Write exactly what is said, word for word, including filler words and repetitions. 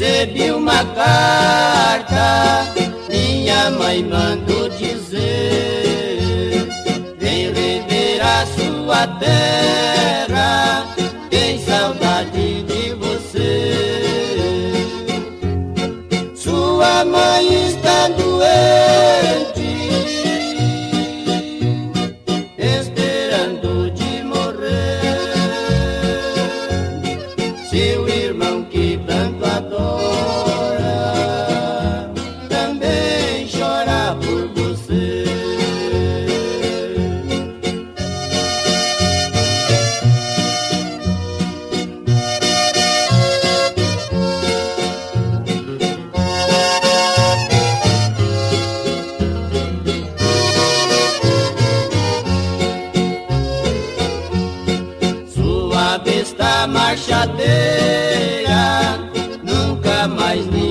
recebi uma carta, minha mãe mandou dizer: vem rever a sua terra, tem saudade de você. Sua mãe está doente, esperando de morrer. Seu irmão que tanto adora também chora por você. Sua besta marchadeira nunca mais me